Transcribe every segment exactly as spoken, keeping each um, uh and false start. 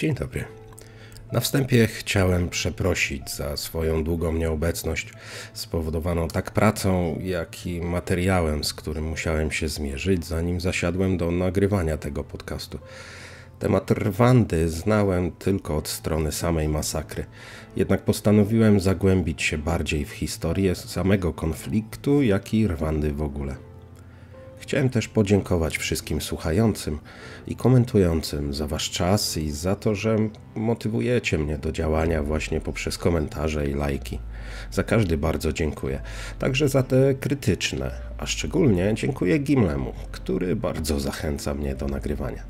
Dzień dobry. Na wstępie chciałem przeprosić za swoją długą nieobecność spowodowaną tak pracą, jak i materiałem, z którym musiałem się zmierzyć, zanim zasiadłem do nagrywania tego podcastu. Temat Rwandy znałem tylko od strony samej masakry, jednak postanowiłem zagłębić się bardziej w historię samego konfliktu, jak i Rwandy w ogóle. Chciałem też podziękować wszystkim słuchającym i komentującym za wasz czas i za to, że motywujecie mnie do działania właśnie poprzez komentarze i lajki. Za każdy bardzo dziękuję, także za te krytyczne, a szczególnie dziękuję Gimlemu, który bardzo zachęca mnie do nagrywania.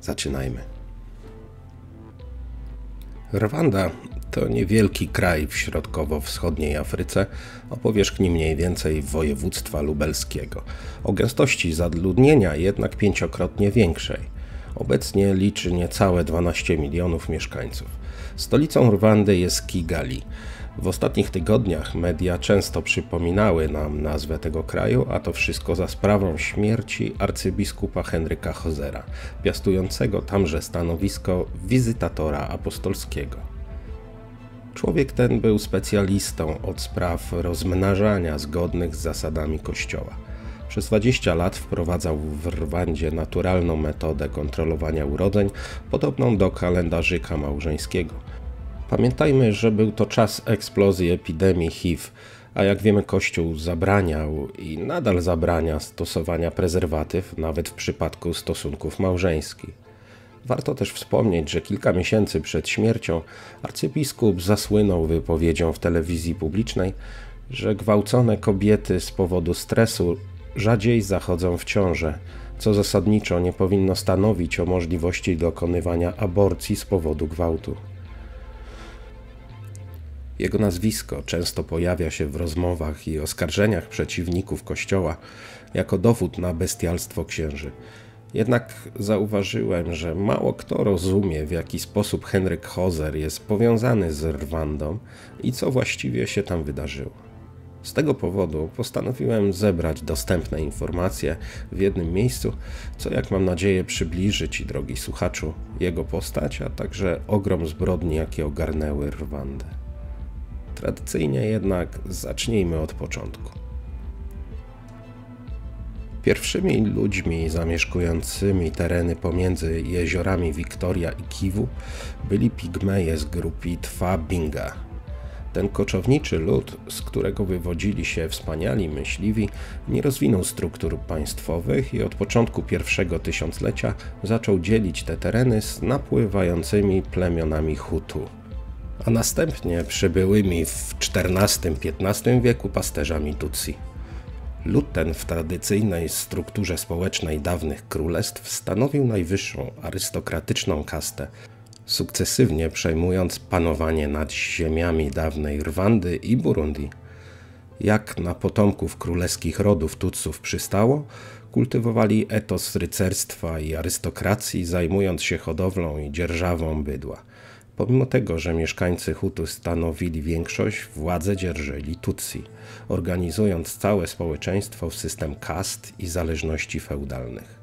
Zaczynajmy. Rwanda to niewielki kraj w środkowo-wschodniej Afryce o powierzchni mniej więcej województwa lubelskiego, o gęstości zaludnienia jednak pięciokrotnie większej. Obecnie liczy niecałe dwanaście milionów mieszkańców. Stolicą Rwandy jest Kigali. W ostatnich tygodniach media często przypominały nam nazwę tego kraju, a to wszystko za sprawą śmierci arcybiskupa Henryka Hosera, piastującego tamże stanowisko wizytatora apostolskiego. Człowiek ten był specjalistą od spraw rozmnażania zgodnych z zasadami Kościoła. Przez dwadzieścia lat wprowadzał w Rwandzie naturalną metodę kontrolowania urodzeń, podobną do kalendarzyka małżeńskiego. Pamiętajmy, że był to czas eksplozji epidemii H I V, a jak wiemy, Kościół zabraniał i nadal zabrania stosowania prezerwatyw, nawet w przypadku stosunków małżeńskich. Warto też wspomnieć, że kilka miesięcy przed śmiercią arcybiskup zasłynął wypowiedzią w telewizji publicznej, że gwałcone kobiety z powodu stresu rzadziej zachodzą w ciążę, co zasadniczo nie powinno stanowić o możliwości dokonywania aborcji z powodu gwałtu. Jego nazwisko często pojawia się w rozmowach i oskarżeniach przeciwników Kościoła jako dowód na bestialstwo księży. Jednak zauważyłem, że mało kto rozumie, w jaki sposób Henryk Hoser jest powiązany z Rwandą i co właściwie się tam wydarzyło. Z tego powodu postanowiłem zebrać dostępne informacje w jednym miejscu, co, jak mam nadzieję, przybliży Ci, drogi słuchaczu, jego postać, a także ogrom zbrodni, jakie ogarnęły Rwandę. Tradycyjnie jednak zacznijmy od początku. Pierwszymi ludźmi zamieszkującymi tereny pomiędzy jeziorami Wiktoria i Kiwu byli pigmeje z grupy Twa-Binga. Ten koczowniczy lud, z którego wywodzili się wspaniali myśliwi, nie rozwinął struktur państwowych i od początku pierwszego tysiąclecia zaczął dzielić te tereny z napływającymi plemionami Hutu, a następnie przybyłymi w czternastym-piętnastym wieku pasterzami Tutsi. Lud ten w tradycyjnej strukturze społecznej dawnych królestw stanowił najwyższą arystokratyczną kastę, sukcesywnie przejmując panowanie nad ziemiami dawnej Rwandy i Burundi. Jak na potomków królewskich rodów Tutsów przystało, kultywowali etos rycerstwa i arystokracji, zajmując się hodowlą i dzierżawą bydła. Pomimo tego, że mieszkańcy Hutu stanowili większość, władzę dzierżyli Tutsi, organizując całe społeczeństwo w system kast i zależności feudalnych.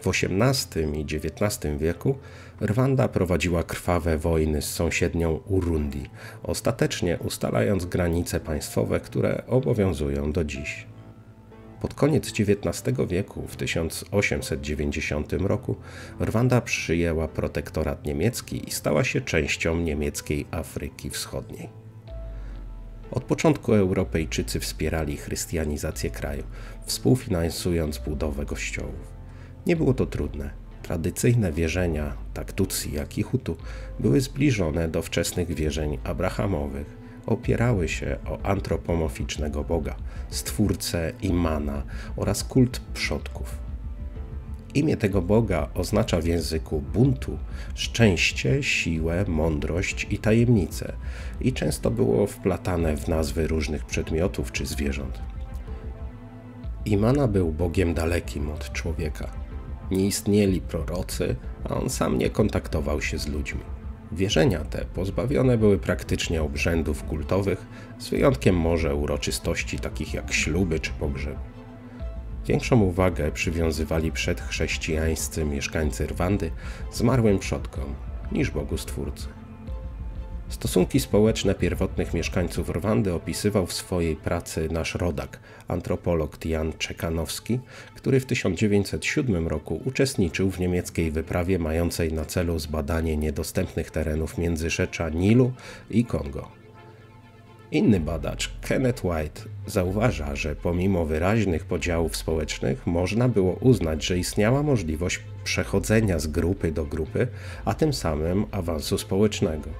W osiemnastym i dziewiętnastym wieku Rwanda prowadziła krwawe wojny z sąsiednią Urundi, ostatecznie ustalając granice państwowe, które obowiązują do dziś. Pod koniec dziewiętnastego wieku, w tysiąc osiemset dziewięćdziesiątym roku, Rwanda przyjęła protektorat niemiecki i stała się częścią niemieckiej Afryki Wschodniej. Od początku Europejczycy wspierali chrystianizację kraju, współfinansując budowę kościołów. Nie było to trudne. Tradycyjne wierzenia, tak Tutsi jak i Hutu, były zbliżone do wczesnych wierzeń abrahamowych. Opierały się o antropomorficznego Boga, stwórcę Imana oraz kult przodków. Imię tego Boga oznacza w języku buntu szczęście, siłę, mądrość i tajemnicę i często było wplatane w nazwy różnych przedmiotów czy zwierząt. Imana był Bogiem dalekim od człowieka. Nie istnieli prorocy, a on sam nie kontaktował się z ludźmi. Wierzenia te pozbawione były praktycznie obrzędów kultowych, z wyjątkiem może uroczystości takich jak śluby czy pogrzeby. Większą uwagę przywiązywali przedchrześcijańscy mieszkańcy Rwandy zmarłym przodkom niż Bogu Stwórcy. Stosunki społeczne pierwotnych mieszkańców Rwandy opisywał w swojej pracy nasz rodak, antropolog Jan Czekanowski, który w tysiąc dziewięćset siódmym roku uczestniczył w niemieckiej wyprawie mającej na celu zbadanie niedostępnych terenów Międzyrzecza Nilu i Kongo. Inny badacz, Kenneth White, zauważa, że pomimo wyraźnych podziałów społecznych można było uznać, że istniała możliwość przechodzenia z grupy do grupy, a tym samym awansu społecznego.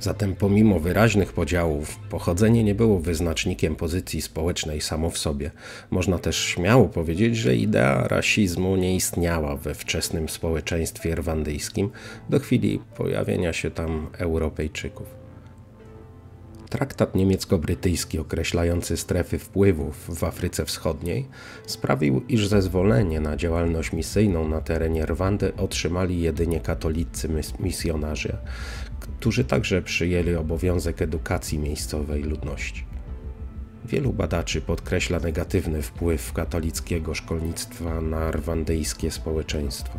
Zatem pomimo wyraźnych podziałów, pochodzenie nie było wyznacznikiem pozycji społecznej samo w sobie. Można też śmiało powiedzieć, że idea rasizmu nie istniała we wczesnym społeczeństwie rwandyjskim do chwili pojawienia się tam Europejczyków. Traktat niemiecko-brytyjski określający strefy wpływów w Afryce Wschodniej sprawił, iż zezwolenie na działalność misyjną na terenie Rwandy otrzymali jedynie katolicy misjonarze, którzy także przyjęli obowiązek edukacji miejscowej ludności. Wielu badaczy podkreśla negatywny wpływ katolickiego szkolnictwa na rwandyjskie społeczeństwo.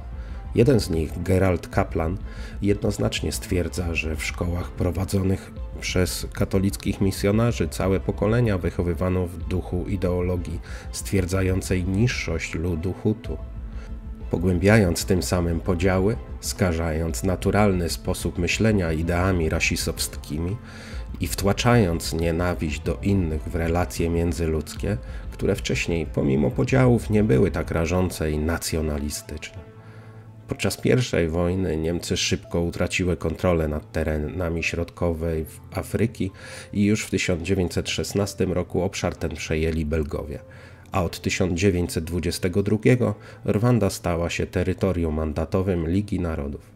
Jeden z nich, Gerald Kaplan, jednoznacznie stwierdza, że w szkołach prowadzonych przez katolickich misjonarzy całe pokolenia wychowywano w duchu ideologii stwierdzającej niższość ludu Hutu, pogłębiając tym samym podziały, skażając naturalny sposób myślenia ideami rasistowskimi i wtłaczając nienawiść do innych w relacje międzyludzkie, które wcześniej pomimo podziałów nie były tak rażące i nacjonalistyczne. Podczas pierwszej wojny Niemcy szybko utraciły kontrolę nad terenami środkowej Afryki i już w tysiąc dziewięćset szesnastym roku obszar ten przejęli Belgowie, a od tysiąc dziewięćset dwudziestego drugiego Rwanda stała się terytorium mandatowym Ligi Narodów.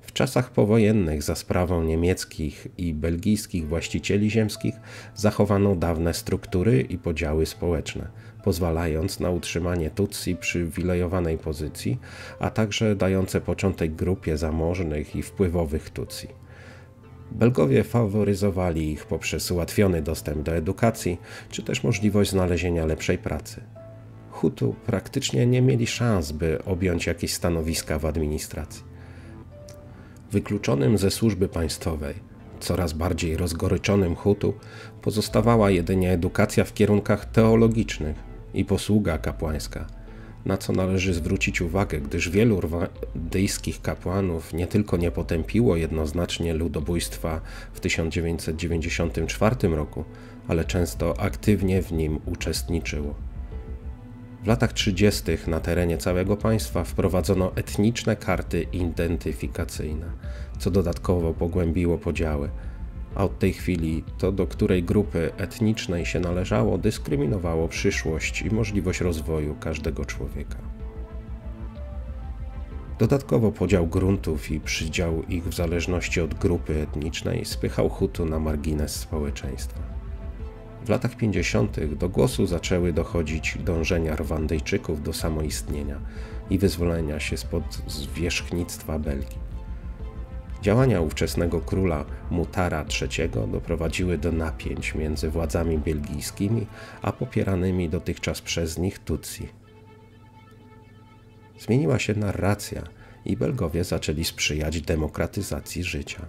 W czasach powojennych za sprawą niemieckich i belgijskich właścicieli ziemskich zachowano dawne struktury i podziały społeczne, pozwalając na utrzymanie Tutsi przywilejowanej pozycji, a także dające początek grupie zamożnych i wpływowych Tutsi. Belgowie faworyzowali ich poprzez ułatwiony dostęp do edukacji, czy też możliwość znalezienia lepszej pracy. Hutu praktycznie nie mieli szans, by objąć jakieś stanowiska w administracji. Wykluczonym ze służby państwowej, coraz bardziej rozgoryczonym Hutu, pozostawała jedynie edukacja w kierunkach teologicznych i posługa kapłańska, na co należy zwrócić uwagę, gdyż wielu rwandyjskich kapłanów nie tylko nie potępiło jednoznacznie ludobójstwa w tysiąc dziewięćset dziewięćdziesiątym czwartym roku, ale często aktywnie w nim uczestniczyło. W latach trzydziestych na terenie całego państwa wprowadzono etniczne karty identyfikacyjne, co dodatkowo pogłębiło podziały, a od tej chwili to, do której grupy etnicznej się należało, dyskryminowało przyszłość i możliwość rozwoju każdego człowieka. Dodatkowo podział gruntów i przydział ich w zależności od grupy etnicznej spychał Hutu na margines społeczeństwa. W latach pięćdziesiątych do głosu zaczęły dochodzić dążenia Rwandyjczyków do samoistnienia i wyzwolenia się spod zwierzchnictwa Belgii. Działania ówczesnego króla Mutara trzeciego doprowadziły do napięć między władzami belgijskimi a popieranymi dotychczas przez nich Tutsi. Zmieniła się narracja i Belgowie zaczęli sprzyjać demokratyzacji życia,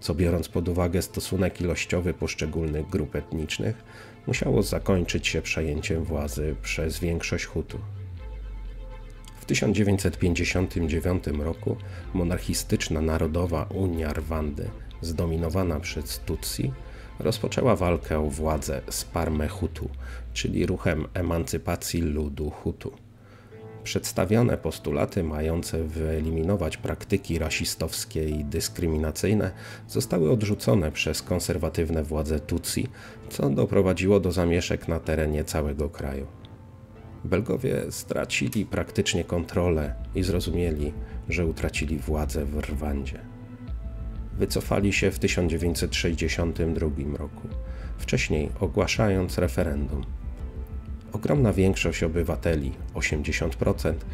co biorąc pod uwagę stosunek ilościowy poszczególnych grup etnicznych, musiało zakończyć się przejęciem władzy przez większość Hutu. W tysiąc dziewięćset pięćdziesiątym dziewiątym roku monarchistyczna Narodowa Unia Rwandy, zdominowana przez Tutsi, rozpoczęła walkę o władzę z Parmehutu, czyli ruchem emancypacji ludu Hutu. Przedstawione postulaty mające wyeliminować praktyki rasistowskie i dyskryminacyjne zostały odrzucone przez konserwatywne władze Tutsi, co doprowadziło do zamieszek na terenie całego kraju. Belgowie stracili praktycznie kontrolę i zrozumieli, że utracili władzę w Rwandzie. Wycofali się w tysiąc dziewięćset sześćdziesiątym drugim roku, wcześniej ogłaszając referendum. Ogromna większość obywateli, osiemdziesiąt procent,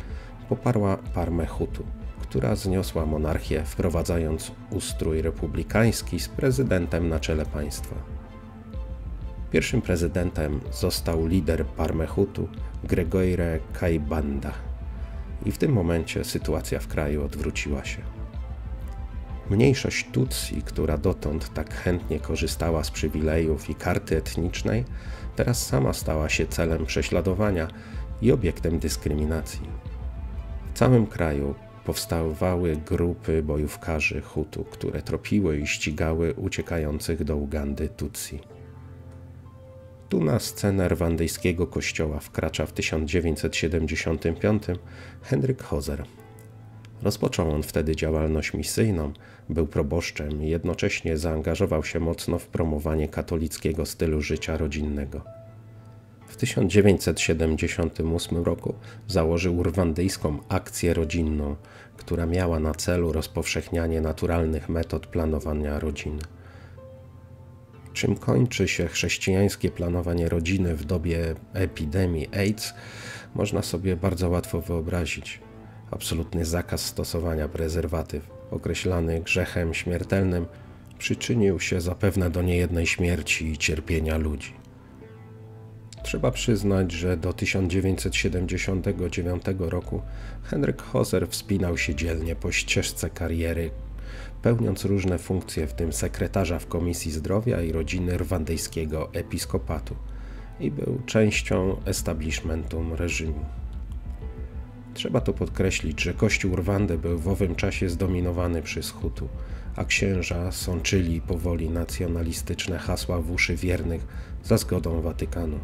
poparła Parmehutu, która zniosła monarchię, wprowadzając ustrój republikański z prezydentem na czele państwa. Pierwszym prezydentem został lider Parmehutu Gregoire Kayibanda i w tym momencie sytuacja w kraju odwróciła się. Mniejszość Tutsi, która dotąd tak chętnie korzystała z przywilejów i karty etnicznej, teraz sama stała się celem prześladowania i obiektem dyskryminacji. W całym kraju powstawały grupy bojówkarzy Hutu, które tropiły i ścigały uciekających do Ugandy Tutsi. Tu na scenę rwandyjskiego kościoła wkracza w tysiąc dziewięćset siedemdziesiątym piątym Henryk Hoser. Rozpoczął on wtedy działalność misyjną, był proboszczem i jednocześnie zaangażował się mocno w promowanie katolickiego stylu życia rodzinnego. W tysiąc dziewięćset siedemdziesiątym ósmym roku założył rwandyjską akcję rodzinną, która miała na celu rozpowszechnianie naturalnych metod planowania rodziny. Czym kończy się chrześcijańskie planowanie rodziny w dobie epidemii AIDS, można sobie bardzo łatwo wyobrazić. Absolutny zakaz stosowania prezerwatyw, określany grzechem śmiertelnym, przyczynił się zapewne do niejednej śmierci i cierpienia ludzi. Trzeba przyznać, że do tysiąc dziewięćset siedemdziesiątego dziewiątego roku Henryk Hoser wspinał się dzielnie po ścieżce kariery, pełniąc różne funkcje, w tym sekretarza w Komisji Zdrowia i Rodziny Rwandyjskiego Episkopatu, i był częścią establishmentu reżimu. Trzeba tu podkreślić, że kościół Rwandy był w owym czasie zdominowany przez Hutu, a księża sączyli powoli nacjonalistyczne hasła w uszy wiernych za zgodą Watykanu.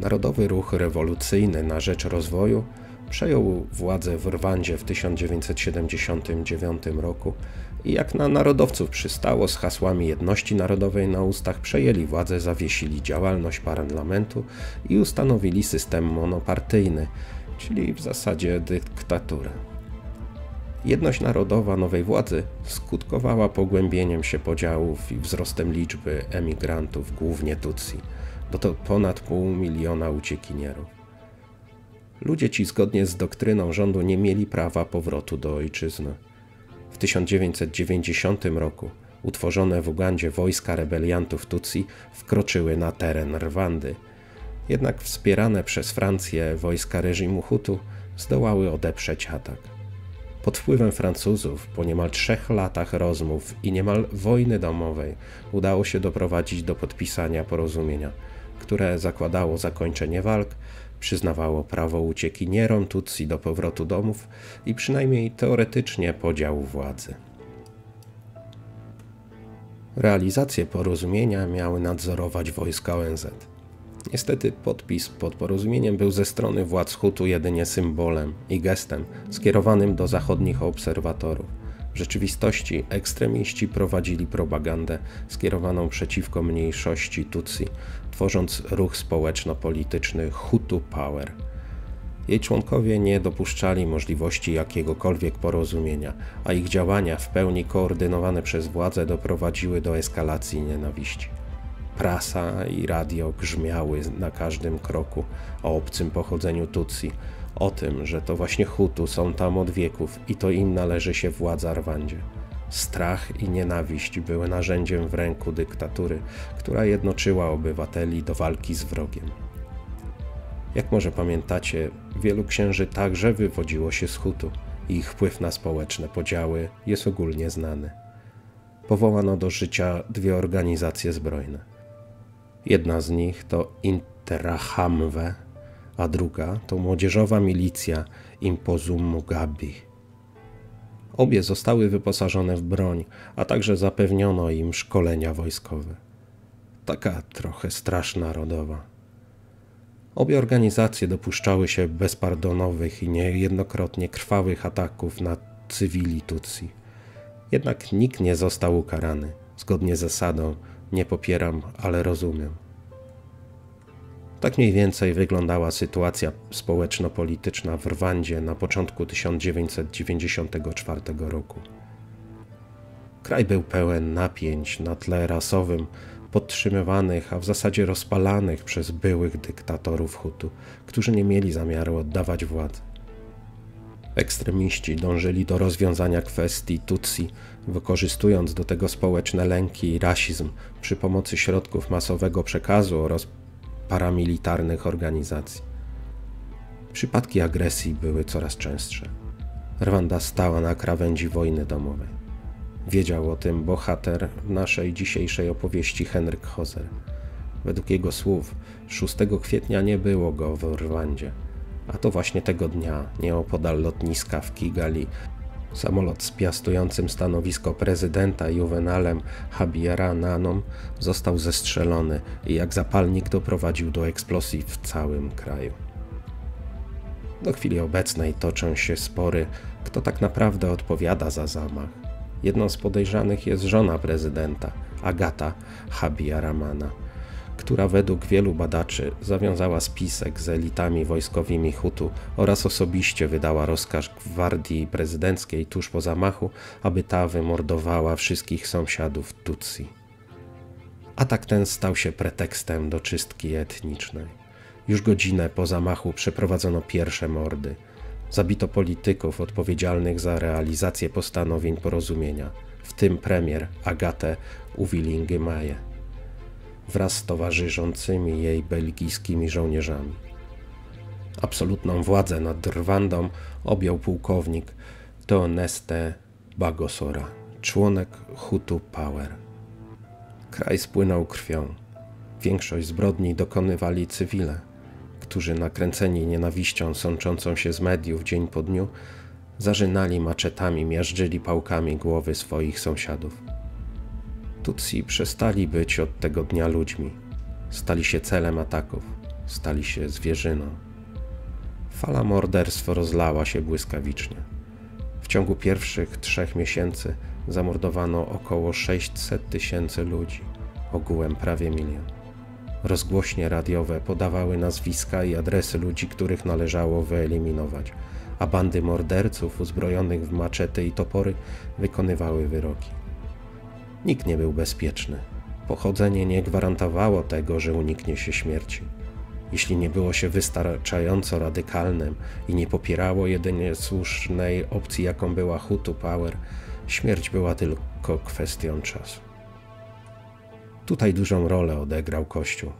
Narodowy ruch rewolucyjny na rzecz rozwoju przejął władzę w Rwandzie w tysiąc dziewięćset siedemdziesiątym dziewiątym roku i jak na narodowców przystało, z hasłami jedności narodowej na ustach przejęli władzę, zawiesili działalność parlamentu i ustanowili system monopartyjny, czyli w zasadzie dyktaturę. Jedność narodowa nowej władzy skutkowała pogłębieniem się podziałów i wzrostem liczby emigrantów, głównie Tutsi, bo to ponad pół miliona uciekinierów. Ludzie ci zgodnie z doktryną rządu nie mieli prawa powrotu do ojczyzny. W tysiąc dziewięćset dziewięćdziesiątym roku utworzone w Ugandzie wojska rebeliantów Tutsi wkroczyły na teren Rwandy. Jednak wspierane przez Francję wojska reżimu Hutu zdołały odeprzeć atak. Pod wpływem Francuzów po niemal trzech latach rozmów i niemal wojny domowej udało się doprowadzić do podpisania porozumienia, które zakładało zakończenie walk, przyznawało prawo uciekinierom Tutsi do powrotu domów i przynajmniej teoretycznie podział władzy. Realizację porozumienia miały nadzorować wojska O N Z. Niestety podpis pod porozumieniem był ze strony władz Hutu jedynie symbolem i gestem skierowanym do zachodnich obserwatorów. W rzeczywistości ekstremiści prowadzili propagandę skierowaną przeciwko mniejszości Tutsi, tworząc ruch społeczno-polityczny Hutu Power. Jej członkowie nie dopuszczali możliwości jakiegokolwiek porozumienia, a ich działania w pełni koordynowane przez władze doprowadziły do eskalacji nienawiści. Prasa i radio grzmiały na każdym kroku o obcym pochodzeniu Tutsi, o tym, że to właśnie Hutu są tam od wieków i to im należy się władza Rwandzie. Strach i nienawiść były narzędziem w ręku dyktatury, która jednoczyła obywateli do walki z wrogiem. Jak może pamiętacie, wielu księży także wywodziło się z Hutu i ich wpływ na społeczne podziały jest ogólnie znany. Powołano do życia dwie organizacje zbrojne. Jedna z nich to Interahamwe, a druga to młodzieżowa milicja Impuzamugambi. Obie zostały wyposażone w broń, a także zapewniono im szkolenia wojskowe. Taka trochę straż narodowa. Obie organizacje dopuszczały się bezpardonowych i niejednokrotnie krwawych ataków na cywili Tutsi. Jednak nikt nie został ukarany, zgodnie z zasadą nie popieram, ale rozumiem. Tak mniej więcej wyglądała sytuacja społeczno-polityczna w Rwandzie na początku tysiąc dziewięćset dziewięćdziesiątego czwartego roku. Kraj był pełen napięć na tle rasowym, podtrzymywanych, a w zasadzie rozpalanych przez byłych dyktatorów Hutu, którzy nie mieli zamiaru oddawać władzy. Ekstremiści dążyli do rozwiązania kwestii Tutsi, wykorzystując do tego społeczne lęki i rasizm przy pomocy środków masowego przekazu oraz paramilitarnych organizacji. Przypadki agresji były coraz częstsze. Rwanda stała na krawędzi wojny domowej. Wiedział o tym bohater naszej dzisiejszej opowieści Henryk Hoser. Według jego słów szóstego kwietnia nie było go w Rwandzie, a to właśnie tego dnia, nieopodal lotniska w Kigali, samolot z piastującym stanowisko prezydenta Juvenalem Habyarimananą został zestrzelony i jak zapalnik doprowadził do eksplozji w całym kraju. Do chwili obecnej toczą się spory, kto tak naprawdę odpowiada za zamach. Jedną z podejrzanych jest żona prezydenta, Agata Habyarimana, która według wielu badaczy zawiązała spisek z elitami wojskowymi Hutu oraz osobiście wydała rozkaz gwardii prezydenckiej tuż po zamachu, aby ta wymordowała wszystkich sąsiadów Tutsi. Atak ten stał się pretekstem do czystki etnicznej. Już godzinę po zamachu przeprowadzono pierwsze mordy. Zabito polityków odpowiedzialnych za realizację postanowień porozumienia, w tym premier Agatę Uwilingiyimanę wraz z towarzyszącymi jej belgijskimi żołnierzami. Absolutną władzę nad Rwandą objął pułkownik Théoneste Bagosora, członek Hutu Power. Kraj spłynął krwią. Większość zbrodni dokonywali cywile, którzy nakręceni nienawiścią sączącą się z mediów dzień po dniu, zarzynali maczetami, miażdżyli pałkami głowy swoich sąsiadów. Tutsi przestali być od tego dnia ludźmi. Stali się celem ataków. Stali się zwierzyną. Fala morderstw rozlała się błyskawicznie. W ciągu pierwszych trzech miesięcy zamordowano około sześćset tysięcy ludzi, ogółem prawie milion. Rozgłośnie radiowe podawały nazwiska i adresy ludzi, których należało wyeliminować, a bandy morderców uzbrojonych w maczety i topory wykonywały wyroki. Nikt nie był bezpieczny. Pochodzenie nie gwarantowało tego, że uniknie się śmierci. Jeśli nie było się wystarczająco radykalnym i nie popierało jedynie słusznej opcji, jaką była Hutu Power, śmierć była tylko kwestią czasu. Tutaj dużą rolę odegrał Kościół.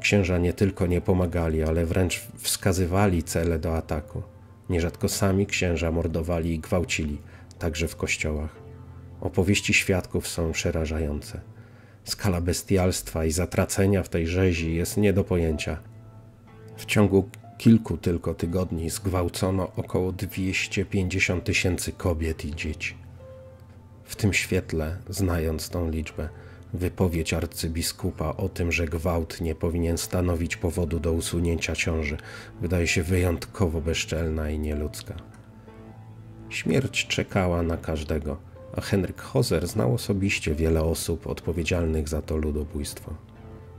Księża nie tylko nie pomagali, ale wręcz wskazywali cele do ataku. Nierzadko sami księża mordowali i gwałcili, także w kościołach. Opowieści świadków są przerażające. Skala bestialstwa i zatracenia w tej rzezi jest nie do pojęcia. W ciągu kilku tylko tygodni zgwałcono około dwieście pięćdziesiąt tysięcy kobiet i dzieci. W tym świetle, znając tą liczbę, wypowiedź arcybiskupa o tym, że gwałt nie powinien stanowić powodu do usunięcia ciąży, wydaje się wyjątkowo bezczelna i nieludzka. Śmierć czekała na każdego, a Henryk Hoser znał osobiście wiele osób odpowiedzialnych za to ludobójstwo.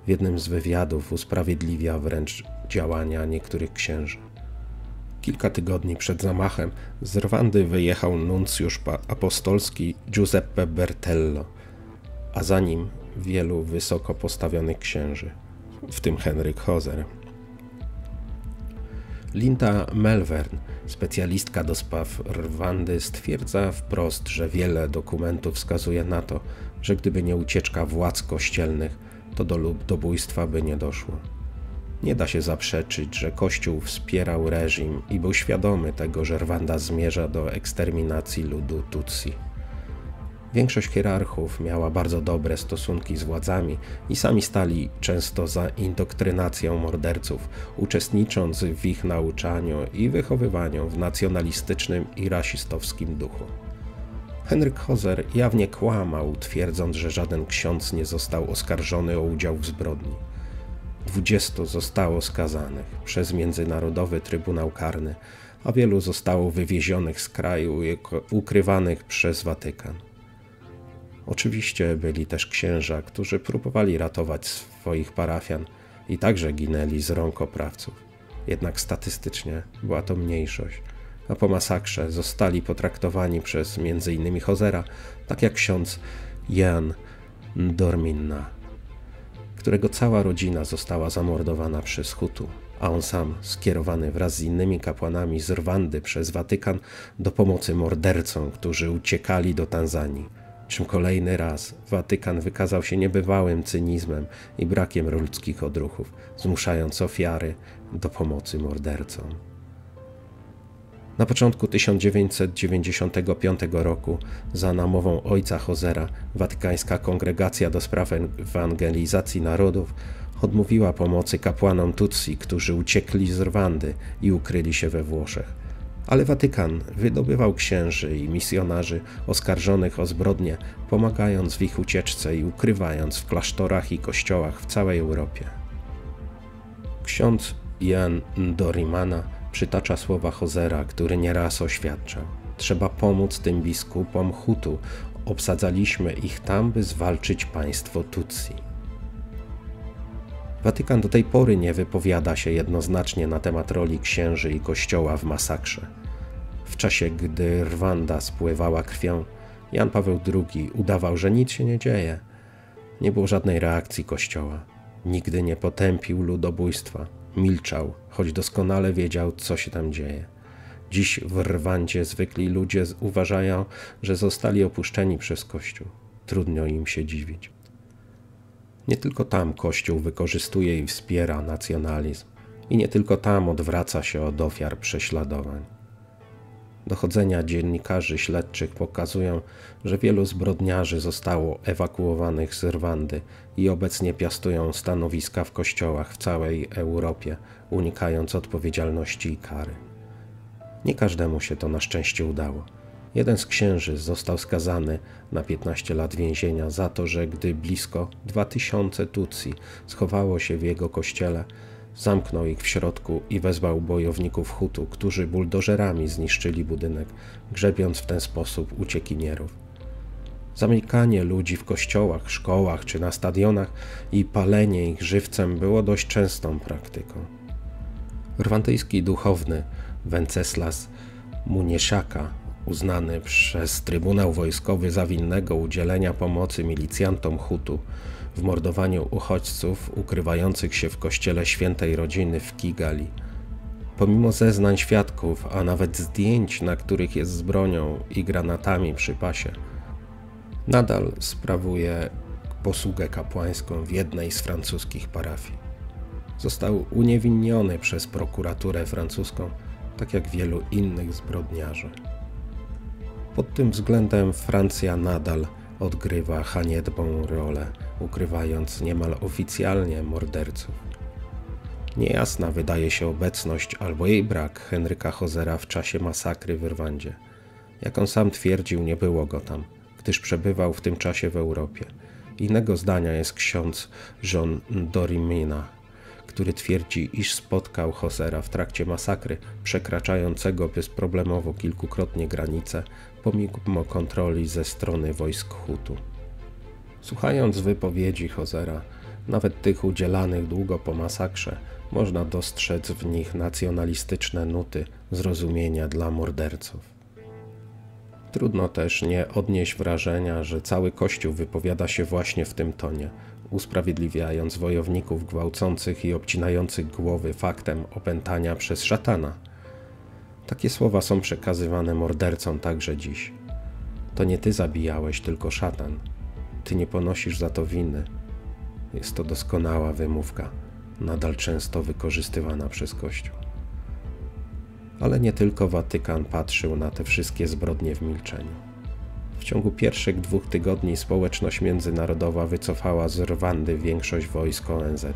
W jednym z wywiadów usprawiedliwia wręcz działania niektórych księży. Kilka tygodni przed zamachem z Rwandy wyjechał nuncjusz apostolski Giuseppe Bertello, a za nim wielu wysoko postawionych księży, w tym Henryk Hoser. Linda Melvern, specjalistka do spraw Rwandy, stwierdza wprost, że wiele dokumentów wskazuje na to, że gdyby nie ucieczka władz kościelnych, to do ludobójstwa by nie doszło. Nie da się zaprzeczyć, że Kościół wspierał reżim i był świadomy tego, że Rwanda zmierza do eksterminacji ludu Tutsi. Większość hierarchów miała bardzo dobre stosunki z władzami i sami stali często za indoktrynacją morderców, uczestnicząc w ich nauczaniu i wychowywaniu w nacjonalistycznym i rasistowskim duchu. Henryk Hoser jawnie kłamał, twierdząc, że żaden ksiądz nie został oskarżony o udział w zbrodni. dwudziestu zostało skazanych przez Międzynarodowy Trybunał Karny, a wielu zostało wywiezionych z kraju i ukrywanych przez Watykan. Oczywiście byli też księża, którzy próbowali ratować swoich parafian i także ginęli z rąk oprawców. Jednak statystycznie była to mniejszość, a po masakrze zostali potraktowani przez między innymi Hosera, tak jak ksiądz Jan Ndorimana, którego cała rodzina została zamordowana przez Hutu, a on sam skierowany wraz z innymi kapłanami z Rwandy przez Watykan do pomocy mordercom, którzy uciekali do Tanzanii. Czym kolejny raz Watykan wykazał się niebywałym cynizmem i brakiem ludzkich odruchów, zmuszając ofiary do pomocy mordercom. Na początku tysiąc dziewięćset dziewięćdziesiątego piątego roku za namową ojca Hosera Watykańska Kongregacja do Spraw Ewangelizacji Narodów odmówiła pomocy kapłanom Tutsi, którzy uciekli z Rwandy i ukryli się we Włoszech. Ale Watykan wydobywał księży i misjonarzy oskarżonych o zbrodnie, pomagając w ich ucieczce i ukrywając w klasztorach i kościołach w całej Europie. Ksiądz Jan Ndorimana przytacza słowa Hosera, który nieraz oświadczał: trzeba pomóc tym biskupom Hutu, obsadzaliśmy ich tam, by zwalczyć państwo Tutsi. Watykan do tej pory nie wypowiada się jednoznacznie na temat roli księży i kościoła w masakrze. W czasie, gdy Rwanda spływała krwią, Jan Paweł drugi udawał, że nic się nie dzieje. Nie było żadnej reakcji kościoła. Nigdy nie potępił ludobójstwa. Milczał, choć doskonale wiedział, co się tam dzieje. Dziś w Rwandzie zwykli ludzie uważają, że zostali opuszczeni przez Kościół. Trudno im się dziwić. Nie tylko tam Kościół wykorzystuje i wspiera nacjonalizm i nie tylko tam odwraca się od ofiar prześladowań. Dochodzenia dziennikarzy śledczych pokazują, że wielu zbrodniarzy zostało ewakuowanych z Rwandy i obecnie piastują stanowiska w kościołach w całej Europie, unikając odpowiedzialności i kary. Nie każdemu się to na szczęście udało. Jeden z księży został skazany na piętnaście lat więzienia za to, że gdy blisko dwa tysiące Tutsi schowało się w jego kościele, zamknął ich w środku i wezwał bojowników Hutu, którzy buldożerami zniszczyli budynek, grzebiąc w ten sposób uciekinierów. Zamykanie ludzi w kościołach, szkołach czy na stadionach i palenie ich żywcem było dość częstą praktyką. Rwandyjski duchowny Wenceslas Munieszaka, uznany przez Trybunał Wojskowy za winnego udzielenia pomocy milicjantom Hutu w mordowaniu uchodźców ukrywających się w kościele Świętej Rodziny w Kigali. Pomimo zeznań świadków, a nawet zdjęć, na których jest z bronią i granatami przy pasie, nadal sprawuje posługę kapłańską w jednej z francuskich parafii. Został uniewinniony przez prokuraturę francuską, tak jak wielu innych zbrodniarzy. Pod tym względem Francja nadal odgrywa haniebną rolę, ukrywając niemal oficjalnie morderców. Niejasna wydaje się obecność albo jej brak Henryka Hosera w czasie masakry w Rwandzie. Jak on sam twierdził, nie było go tam, gdyż przebywał w tym czasie w Europie. Innego zdania jest ksiądz Jean Ndorimana, który twierdzi, iż spotkał Hosera w trakcie masakry przekraczającego bezproblemowo kilkukrotnie granice, pomimo kontroli ze strony wojsk Hutu. Słuchając wypowiedzi Hosera, nawet tych udzielanych długo po masakrze, można dostrzec w nich nacjonalistyczne nuty zrozumienia dla morderców. Trudno też nie odnieść wrażenia, że cały Kościół wypowiada się właśnie w tym tonie, usprawiedliwiając wojowników gwałcących i obcinających głowy faktem opętania przez szatana. Takie słowa są przekazywane mordercom także dziś. To nie ty zabijałeś, tylko szatan. Ty nie ponosisz za to winy. Jest to doskonała wymówka, nadal często wykorzystywana przez Kościół. Ale nie tylko Watykan patrzył na te wszystkie zbrodnie w milczeniu. W ciągu pierwszych dwóch tygodni społeczność międzynarodowa wycofała z Rwandy większość wojsk O N Z.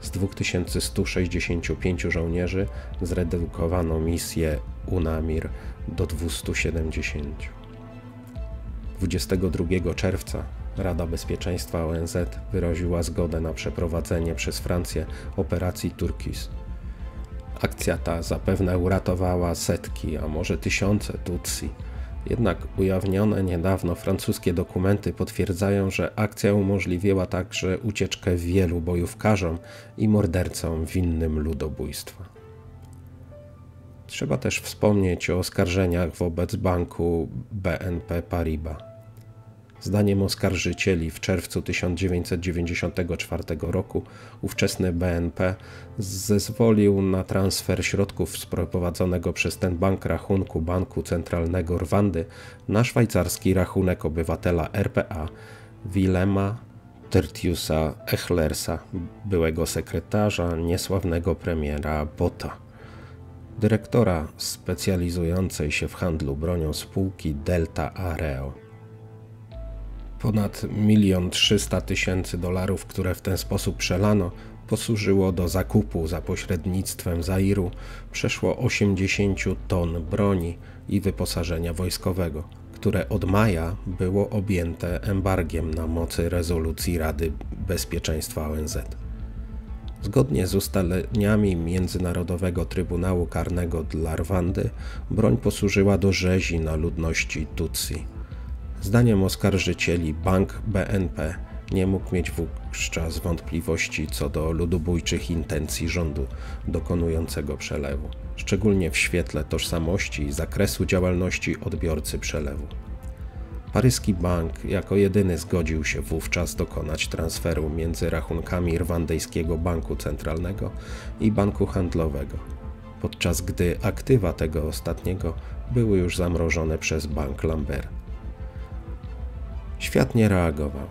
Z dwa tysiące stu sześćdziesięciu pięciu żołnierzy zredukowano misję UNAMIR do dwustu siedemdziesięciu. dwudziestego drugiego czerwca Rada Bezpieczeństwa O N Z wyraziła zgodę na przeprowadzenie przez Francję operacji Turquoise. Akcja ta zapewne uratowała setki, a może tysiące Tutsi. Jednak ujawnione niedawno francuskie dokumenty potwierdzają, że akcja umożliwiła także ucieczkę wielu bojówkarzom i mordercom winnym ludobójstwa. Trzeba też wspomnieć o oskarżeniach wobec banku B N P Paribas. Zdaniem oskarżycieli w czerwcu tysiąc dziewięćset dziewięćdziesiątego czwartego roku ówczesny B N P zezwolił na transfer środków z prowadzonego przez ten bank rachunku Banku Centralnego Rwandy na szwajcarski rachunek obywatela R P A Willema Tertiusa Ehlersa, byłego sekretarza niesławnego premiera Bota, dyrektora specjalizującej się w handlu bronią spółki Delta Areo. Ponad milion trzysta tysięcy dolarów, które w ten sposób przelano, posłużyło do zakupu za pośrednictwem Zairu przeszło osiemdziesięciu ton broni i wyposażenia wojskowego, które od maja było objęte embargiem na mocy rezolucji Rady Bezpieczeństwa O N Z. Zgodnie z ustaleniami Międzynarodowego Trybunału Karnego dla Rwandy, broń posłużyła do rzezi na ludności Tutsi. Zdaniem oskarżycieli bank B N P nie mógł mieć wówczas wątpliwości co do ludobójczych intencji rządu dokonującego przelewu, szczególnie w świetle tożsamości i zakresu działalności odbiorcy przelewu. Paryski bank jako jedyny zgodził się wówczas dokonać transferu między rachunkami rwandyjskiego banku centralnego i banku handlowego, podczas gdy aktywa tego ostatniego były już zamrożone przez bank Lambert. Świat nie reagował.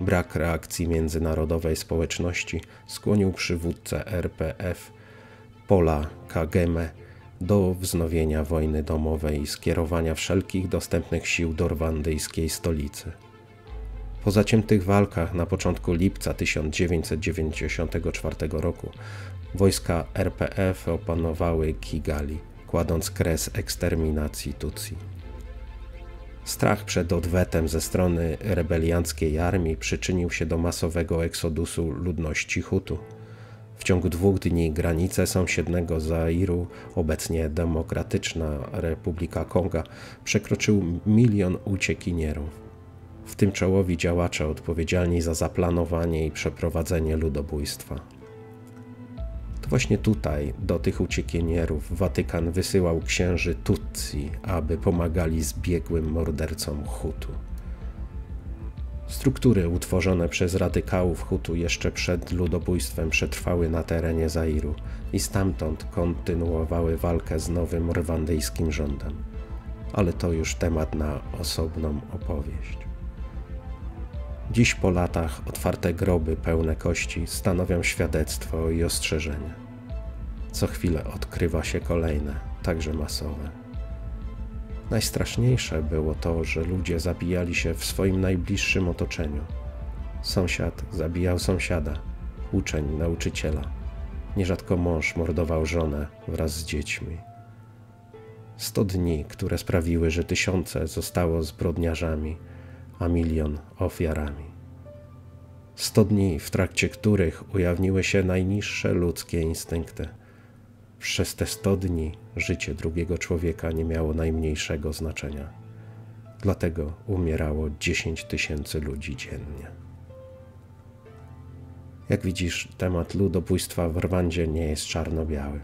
Brak reakcji międzynarodowej społeczności skłonił przywódcę R P F Paula Kagame do wznowienia wojny domowej i skierowania wszelkich dostępnych sił do rwandyjskiej stolicy. Po zaciętych walkach na początku lipca tysiąc dziewięćset dziewięćdziesiątego czwartego roku wojska R P F opanowały Kigali, kładąc kres eksterminacji Tutsi. Strach przed odwetem ze strony rebelianckiej armii przyczynił się do masowego eksodusu ludności Hutu. W ciągu dwóch dni granice sąsiedniego Zairu, obecnie Demokratyczna Republika Konga, przekroczył milion uciekinierów, w tym czołowi działacze odpowiedzialni za zaplanowanie i przeprowadzenie ludobójstwa. To właśnie tutaj do tych uciekinierów Watykan wysyłał księży Tutsi, aby pomagali zbiegłym mordercom Hutu. Struktury utworzone przez radykałów Hutu jeszcze przed ludobójstwem przetrwały na terenie Zairu i stamtąd kontynuowały walkę z nowym rwandyjskim rządem. Ale to już temat na osobną opowieść. Dziś po latach otwarte groby pełne kości stanowią świadectwo i ostrzeżenie. Co chwilę odkrywa się kolejne, także masowe. Najstraszniejsze było to, że ludzie zabijali się w swoim najbliższym otoczeniu. Sąsiad zabijał sąsiada, uczeń nauczyciela. Nierzadko mąż mordował żonę wraz z dziećmi. Sto dni, które sprawiły, że tysiące zostało zbrodniarzami, a milion ofiarami. Sto dni, w trakcie których ujawniły się najniższe ludzkie instynkty. Przez te sto dni życie drugiego człowieka nie miało najmniejszego znaczenia. Dlatego umierało dziesięć tysięcy ludzi dziennie. Jak widzisz, temat ludobójstwa w Rwandzie nie jest czarno-biały.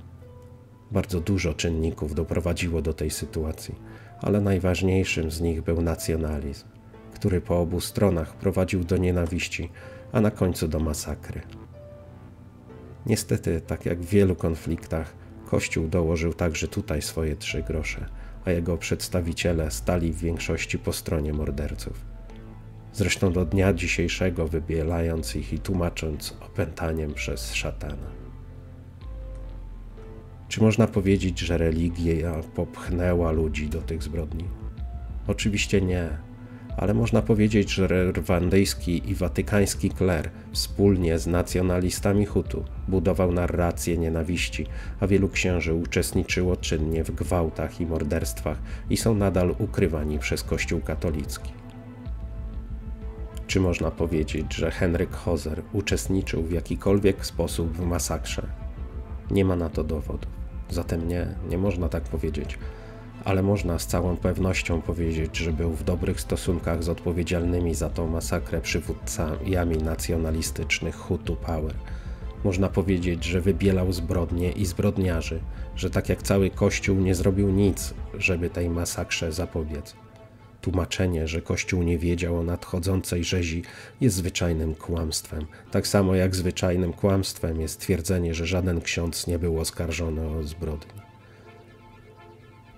Bardzo dużo czynników doprowadziło do tej sytuacji, ale najważniejszym z nich był nacjonalizm, który po obu stronach prowadził do nienawiści, a na końcu do masakry. Niestety, tak jak w wielu konfliktach, Kościół dołożył także tutaj swoje trzy grosze, a jego przedstawiciele stali w większości po stronie morderców. Zresztą do dnia dzisiejszego wybielając ich i tłumacząc opętaniem przez szatana. Czy można powiedzieć, że religia popchnęła ludzi do tych zbrodni? Oczywiście nie. Ale można powiedzieć, że rwandyjski i watykański kler wspólnie z nacjonalistami Hutu budował narrację nienawiści, a wielu księży uczestniczyło czynnie w gwałtach i morderstwach i są nadal ukrywani przez Kościół katolicki. Czy można powiedzieć, że Henryk Hoser uczestniczył w jakikolwiek sposób w masakrze? Nie ma na to dowodów. Zatem nie, nie można tak powiedzieć. Ale można z całą pewnością powiedzieć, że był w dobrych stosunkach z odpowiedzialnymi za tą masakrę przywódcami nacjonalistycznych Hutu Power. Można powiedzieć, że wybielał zbrodnie i zbrodniarzy, że tak jak cały Kościół nie zrobił nic, żeby tej masakrze zapobiec. tłumaczenie, że Kościół nie wiedział o nadchodzącej rzezi, jest zwyczajnym kłamstwem. Tak samo jak zwyczajnym kłamstwem jest twierdzenie, że żaden ksiądz nie był oskarżony o zbrodnię.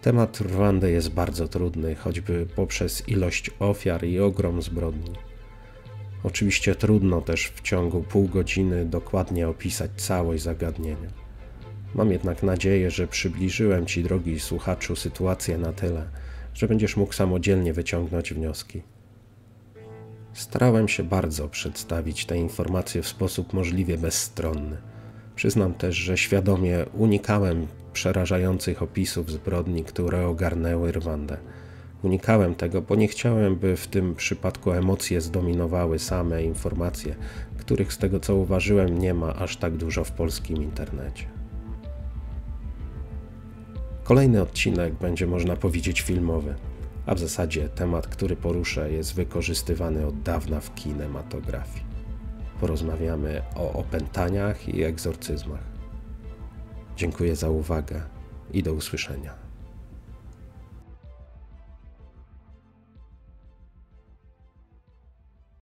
Temat Rwandy jest bardzo trudny, choćby poprzez ilość ofiar i ogrom zbrodni. Oczywiście trudno też w ciągu pół godziny dokładnie opisać całość zagadnienia. Mam jednak nadzieję, że przybliżyłem Ci, drogi słuchaczu, sytuację na tyle, że będziesz mógł samodzielnie wyciągnąć wnioski. Starałem się bardzo przedstawić te informacje w sposób możliwie bezstronny. Przyznam też, że świadomie unikałem przerażających opisów zbrodni, które ogarnęły Rwandę. Unikałem tego, bo nie chciałem, by w tym przypadku emocje zdominowały same informacje, których z tego co uważałem nie ma aż tak dużo w polskim internecie. Kolejny odcinek będzie można powiedzieć filmowy, a w zasadzie temat, który poruszę, jest wykorzystywany od dawna w kinematografii. Porozmawiamy o opętaniach i egzorcyzmach. Dziękuję za uwagę i do usłyszenia.